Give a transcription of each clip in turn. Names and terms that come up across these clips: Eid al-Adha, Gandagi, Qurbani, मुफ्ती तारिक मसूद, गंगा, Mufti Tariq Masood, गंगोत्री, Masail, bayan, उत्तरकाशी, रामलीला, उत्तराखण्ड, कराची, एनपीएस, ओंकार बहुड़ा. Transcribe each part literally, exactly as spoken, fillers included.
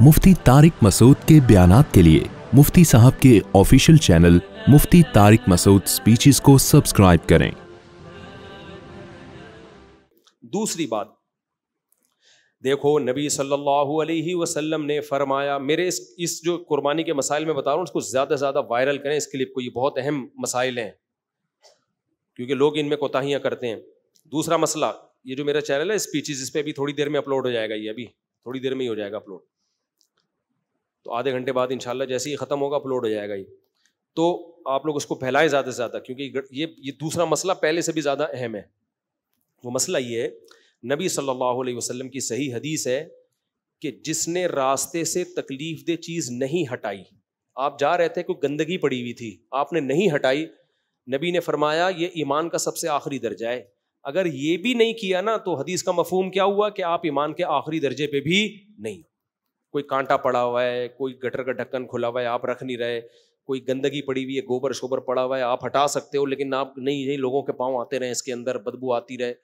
मुफ्ती तारिक मसूद के बयानात के लिए मुफ्ती साहब के official channel मुफ्ती तारिक मसूद speeches को सब्सक्राइब करें। दूसरी बात, देखो नबी सल्लल्लाहु अलैहि वसल्लम ने फरमाया, मेरे इस इस जो कुर्बानी के मसाइल में बता रहा हूँ उसको ज़्यादा से ज़्यादा वायरल करें इस क्लिप को, ये बहुत अहम मसाइल हैं क्योंकि लोग इनमें कोताहियाँ करते हैं। दूसरा मसला, ये जो मेरा चैनल है स्पीचेस, इस पर अभी थोड़ी देर में अपलोड हो जाएगा, ये अभी थोड़ी देर में ही हो जाएगा अपलोड, तो आधे घंटे बाद इंशाल्लाह जैसे ही ख़त्म होगा अपलोड हो जाएगा ये, तो आप लोग उसको फैलाएं ज़्यादा से ज़्यादा क्योंकि ये ये दूसरा मसला पहले से भी ज़्यादा अहम है। वो मसला ये है, नबी सल्लल्लाहु अलैहि वसल्लम की सही हदीस है कि जिसने रास्ते से तकलीफ दे चीज़ नहीं हटाई, आप जा रहे थे कोई गंदगी पड़ी हुई थी आपने नहीं हटाई, नबी ने फरमाया ये ईमान का सबसे आखिरी दर्जा है। अगर ये भी नहीं किया ना तो हदीस का मफहूम क्या हुआ कि आप ईमान के आखिरी दर्जे पे भी नहीं, कोई कांटा पड़ा हुआ है, कोई गटर का ढक्कन खुला हुआ है आप रख नहीं रहे, कोई गंदगी पड़ी हुई है गोबर शोबर पड़ा हुआ है आप हटा सकते हो, लेकिन आप नहीं, नहीं लोगों के पाँव आते रहे इसके अंदर, बदबू आती रहे,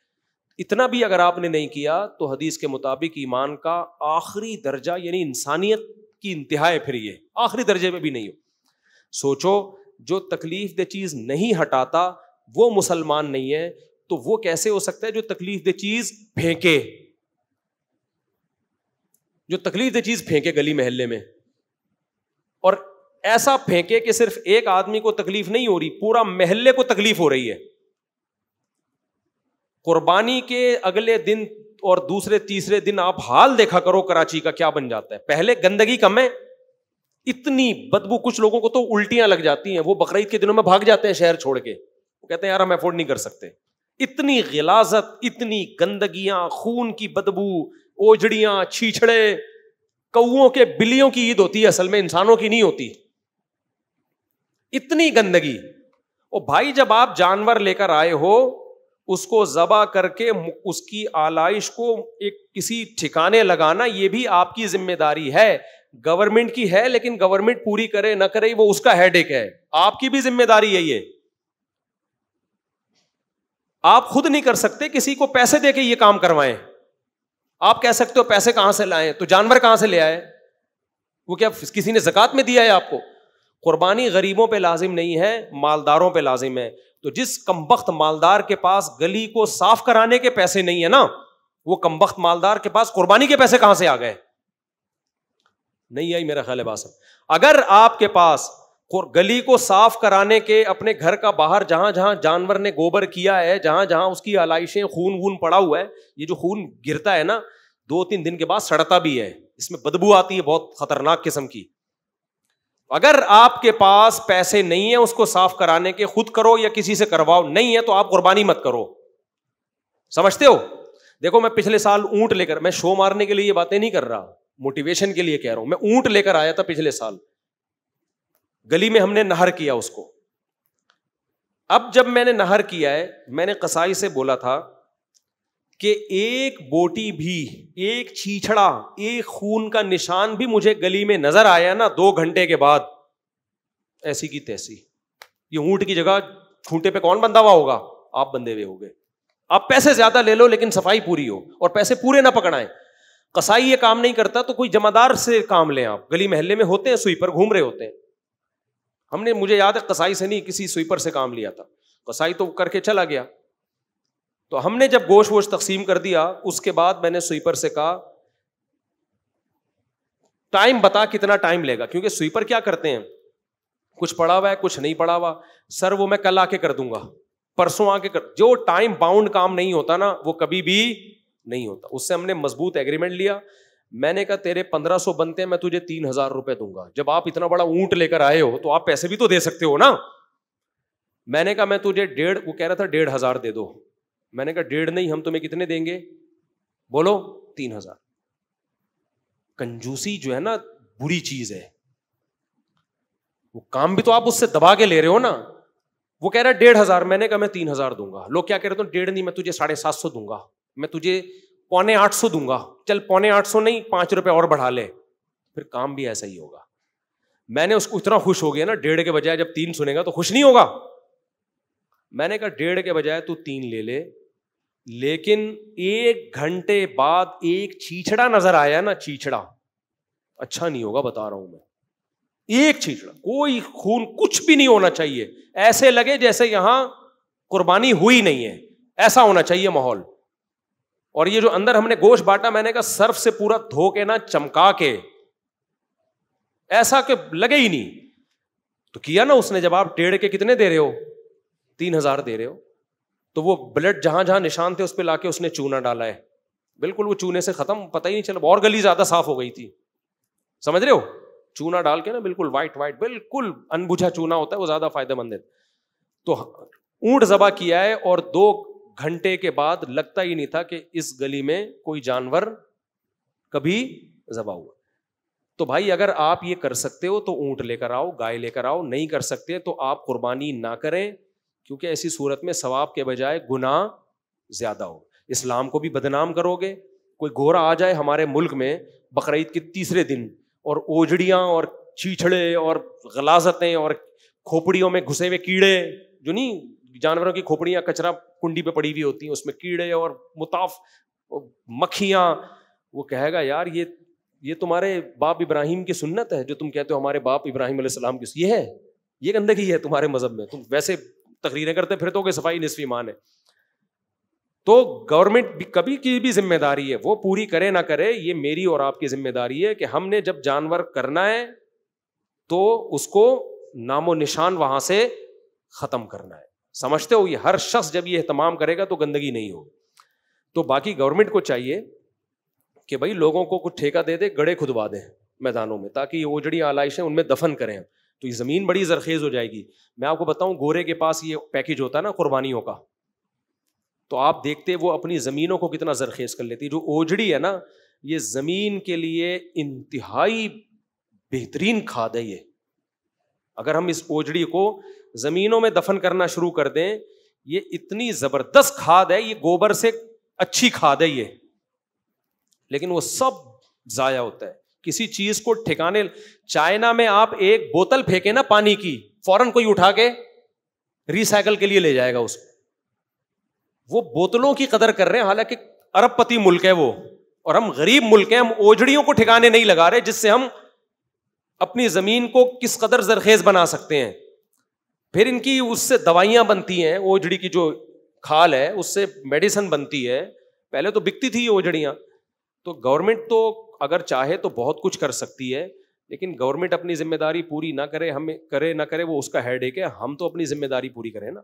इतना भी अगर आपने नहीं किया तो हदीस के मुताबिक ईमान का आखिरी दर्जा यानी इंसानियत की इंतहा है, फिर ये आखिरी दर्जे में भी नहीं हो। सोचो, जो तकलीफ दे चीज़ नहीं हटाता वो मुसलमान नहीं है, तो वो कैसे हो सकता है जो तकलीफ दे चीज़ फेंके, जो तकलीफ दे चीज़ फेंके गली महल्ले में, और ऐसा फेंके कि सिर्फ एक आदमी को तकलीफ नहीं हो रही, पूरा महल्ले को तकलीफ हो रही है। कुर्बानी के अगले दिन और दूसरे तीसरे दिन आप हाल देखा करो कराची का क्या बन जाता है, पहले गंदगी कम है, इतनी बदबू, कुछ लोगों को तो उल्टियां लग जाती हैं, वो बकरीद के दिनों में भाग जाते हैं शहर छोड़ के, वो कहते हैं यार हम अफोर्ड नहीं कर सकते, इतनी गिलाजत, इतनी गंदगियां, खून की बदबू, ओझड़ियां, छीछड़े, कौओं के बिल्लियों की ईद होती है असल में, इंसानों की नहीं होती, इतनी गंदगी। और भाई जब आप जानवर लेकर आए हो उसको ज़बा करके उसकी आलाइश को एक किसी ठिकाने लगाना ये भी आपकी जिम्मेदारी है, गवर्नमेंट की है, लेकिन गवर्नमेंट पूरी करे ना करे वो उसका हेडेक है, आपकी भी जिम्मेदारी है ये, आप खुद नहीं कर सकते, किसी को पैसे देके ये काम करवाएं, आप कह सकते हो पैसे कहां से लाएं, तो जानवर कहां से ले आए, वो क्या किसी ने ज़कात में दिया है आपको। कुर्बानी गरीबों पे लाजिम नहीं है, मालदारों पे लाजिम है, तो जिस कमबख्त मालदार के पास गली को साफ कराने के पैसे नहीं है ना, वो कमबख्त मालदार के पास कुर्बानी के पैसे कहां से आ गए, नहीं आई मेरा ख्याल है बात। अगर आपके पास गली को साफ कराने के, अपने घर का बाहर जहां जहां जानवर ने गोबर किया है, जहां जहां उसकी आलाइशें, खून वून पड़ा हुआ है, ये जो खून गिरता है ना दो तीन दिन के बाद सड़ता भी है, इसमें बदबू आती है बहुत खतरनाक किस्म की, अगर आपके पास पैसे नहीं है उसको साफ कराने के, खुद करो या किसी से करवाओ, नहीं है तो आप कुर्बानी मत करो, समझते हो। देखो मैं पिछले साल ऊंट लेकर, मैं शो मारने के लिए ये बातें नहीं कर रहा, मोटिवेशन के लिए कह रहा हूं, मैं ऊंट लेकर आया था पिछले साल, गली में हमने नहर किया उसको। अब जब मैंने नहर किया है, मैंने कसाई से बोला था कि एक बोटी भी, एक छीछड़ा, एक खून का निशान भी मुझे गली में नजर आया ना दो घंटे के बाद, ऐसी की तैसी, ये ऊंट की जगह खूंटे पे कौन बंधा हुआ होगा, आप बंधे हुए होंगे। आप पैसे ज्यादा ले लो लेकिन सफाई पूरी हो, और पैसे पूरे ना पकड़ाएं। कसाई ये काम नहीं करता तो कोई जमादार से काम लें, आप गली महल्ले में होते हैं स्वीपर घूम रहे होते हैं, हमने, मुझे याद है कसाई से नहीं किसी स्वीपर से काम लिया था, कसाई तो करके चला गया, तो हमने जब गोश वोश तकसीम कर दिया उसके बाद मैंने स्वीपर से कहा टाइम बता कितना टाइम लेगा, क्योंकि स्वीपर क्या करते हैं, कुछ पड़ा हुआ है कुछ नहीं पड़ा हुआ, सर वो मैं कल आके कर दूंगा, परसों आके कर, जो टाइम बाउंड काम नहीं होता ना वो कभी भी नहीं होता। उससे हमने मजबूत एग्रीमेंट लिया, मैंने कहा तेरे पंद्रह सौ बनते हैं मैं तुझे तीन हजार रुपये दूंगा, जब आप इतना बड़ा ऊंट लेकर आए हो तो आप पैसे भी तो दे सकते हो ना। मैंने कहा मैं तुझे डेढ़, वो कह रहा था डेढ़ हजार दे दो, मैंने कहा डेढ़ नहीं, हम तुम्हें कितने देंगे, बोलो तीन हजार। कंजूसी जो है ना बुरी चीज है, वो काम भी तो आप उससे दबा के ले रहे हो ना। वो कह रहा है डेढ़ हजार, मैंने कहा मैं तीन हजार दूंगा। लोग क्या कह रहे थे, डेढ़ नहीं मैं तुझे साढ़े सात सौ दूंगा, मैं तुझे पौने आठ सौ दूंगा, चल पौने आठ सौ नहीं पांच रुपए और बढ़ा ले, फिर काम भी ऐसा ही होगा। मैंने उसको इतना खुश हो गया ना, डेढ़ के बजाय जब तीन सुनेगा तो खुश नहीं होगा। मैंने कहा डेढ़ के बजाय तू तीन ले ले, लेकिन एक घंटे बाद एक छीछड़ा नजर आया ना, छीछड़ा अच्छा नहीं होगा, बता रहा हूं मैं। एक छींचड़ा, कोई खून कुछ भी नहीं होना चाहिए, ऐसे लगे जैसे यहां कुर्बानी हुई नहीं है, ऐसा होना चाहिए माहौल। और ये जो अंदर हमने गोश्त बांटा, मैंने कहा सर्फ से पूरा धो के ना, चमका के, ऐसा के लगे ही नहीं। तो किया ना उसने, जब आप डेढ़ के कितने दे रहे हो, तीन हजार दे रहे हो, तो वो ब्लड जहां जहां निशान थे उस पर लाके उसने चूना डाला है, बिल्कुल वो चूने से खत्म, पता ही नहीं चला, और गली ज्यादा साफ हो गई थी, समझ रहे हो, चूना डाल के ना बिल्कुल वाइट वाइट, बिल्कुल अनबुझा चूना होता है, वो ज्यादा फायदेमंद है। तो ऊंट जबा किया है और दो घंटे के बाद लगता ही नहीं था कि इस गली में कोई जानवर कभी जबा हुआ। तो भाई अगर आप ये कर सकते हो तो ऊंट लेकर आओ, गाय लेकर आओ, नहीं कर सकते तो आप कुर्बानी ना करें, क्योंकि ऐसी सूरत में सवाब के बजाय गुनाह ज्यादा हो। इस्लाम को भी बदनाम करोगे। कोई गोरा आ जाए हमारे मुल्क में बकरीद के तीसरे दिन और ओजड़ियां और चीचड़े और गलाजतें और खोपड़ियों में घुसे हुए कीड़े, जो नहीं जानवरों की खोपड़ियां कचरा कुंडी पे पड़ी हुई होती हैं, उसमें कीड़े और मुताफ मक्खियां, वो कहेगा यार ये ये तुम्हारे बाप इब्राहिम की सुन्नत है जो तुम कहते हो हमारे बाप इब्राहिम अलैहिस्सलाम की, ये है, ये गंदगी है तुम्हारे मजहब में, तुम वैसे तकरीरें करते फिरते हो कि सफाई निस्फी मान है। तो गवर्नमेंट भी कभी की भी जिम्मेदारी है, वो पूरी करे ना करे, ये मेरी और आपकी जिम्मेदारी है कि हमने जब जानवर करना है तो उसको नामो निशान वहां से खत्म करना है, समझते हो। ये हर शख्स जब ये एहतमाम करेगा तो गंदगी नहीं होगी। तो बाकी गवर्नमेंट को चाहिए कि भाई लोगों को कुछ ठेका दे दे, गड़े खुदवा दें मैदानों में, ताकि ये ओजड़ी आलाइशें उनमें दफन करें, तो ये ज़मीन बड़ी जरखेज़ हो जाएगी। मैं आपको बताऊं, गोरे के पास ये पैकेज होता है ना कुर्बानियों का, तो आप देखते वो अपनी ज़मीनों को कितना जरखेज़ कर लेती। जो ओजड़ी है ना, ये ज़मीन के लिए इंतहाई बेहतरीन खाद है ये। अगर हम इस ओजड़ी को ज़मीनों में दफन करना शुरू कर दें, ये इतनी ज़बरदस्त खाद है, ये गोबर से अच्छी खाद है ये, लेकिन वो सब जाया होता है। किसी चीज को ठिकाने, चाइना में आप एक बोतल फेंके ना पानी की, फौरन कोई उठा के रिसाइकल के लिए ले जाएगा उसको। वो बोतलों की कदर कर रहे हैं, हालांकि अरबपति मुल्क है वो और हम गरीब मुल्क हैं, हम ओझड़ियों को ठिकाने नहीं लगा रहे, जिससे हम अपनी जमीन को किस कदर जरखेज बना सकते हैं। फिर इनकी उससे दवाइयां बनती हैं, ओझड़ी की जो खाल है उससे मेडिसिन बनती है, पहले तो बिकती थी ये ओझड़ियां। तो गवर्नमेंट तो अगर चाहे तो बहुत कुछ कर सकती है, लेकिन गवर्नमेंट अपनी जिम्मेदारी पूरी ना करे, हम करे ना करे वो उसका हेडेक है, हम तो अपनी जिम्मेदारी पूरी करें ना।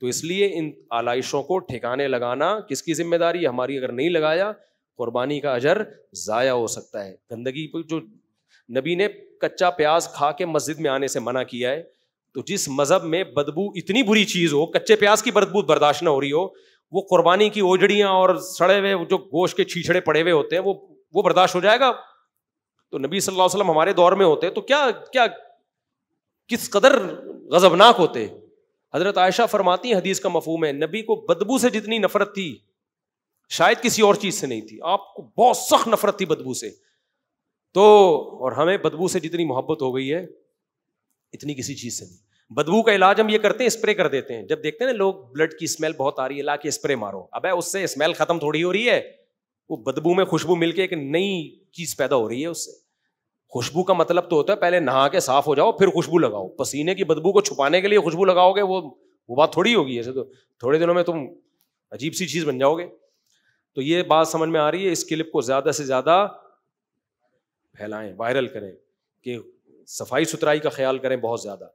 तो इसलिए इन आलाइशों को ठिकाने लगाना किसकी जिम्मेदारी, हमारी। अगर नहीं लगाया, कुर्बानी का अजर ज़ाया हो सकता है। गंदगी पर जो नबी ने कच्चा प्याज खा के मस्जिद में आने से मना किया है, तो जिस मजहब में बदबू इतनी बुरी चीज़ हो, कच्चे प्याज की बदबू बर्दाश्त ना हो रही हो, वो कुर्बानी की ओजड़ियां और सड़े हुए जो गोश्त के छीछड़े पड़े हुए होते हैं, वो वो बर्दाश्त हो जाएगा। तो नबी सल्लल्लाहु अलैहि वसल्लम हमारे दौर में होते तो क्या क्या किस कदर गजबनाक होते। हजरत आयशा फरमाती हैं, हदीस का मफहूम है, नबी को बदबू से जितनी नफरत थी शायद किसी और चीज से नहीं थी, आपको बहुत सख्त नफरत थी बदबू से। तो और हमें बदबू से जितनी मोहब्बत हो गई है इतनी किसी चीज से नहीं। बदबू का इलाज हम ये करते हैं, स्प्रे कर देते हैं। जब देखते हैं ना लोग, ब्लड की स्मेल बहुत आ रही है, ला के स्प्रे मारो। अबे उससे स्मेल खत्म थोड़ी हो रही है, वो बदबू में खुशबू मिलके एक नई चीज पैदा हो रही है उससे। खुशबू का मतलब तो होता है पहले नहा के साफ हो जाओ फिर खुशबू लगाओ। पसीने की बदबू को छुपाने के लिए खुशबू लगाओगे वो वो बात थोड़ी होगी। ऐसे तो थोड़े दिनों में तुम अजीब सी चीज बन जाओगे। तो ये बात समझ में आ रही है। इस क्लिप को ज्यादा से ज्यादा फैलाएं, वायरल करें कि सफाई सुथराई का ख्याल करें बहुत ज्यादा।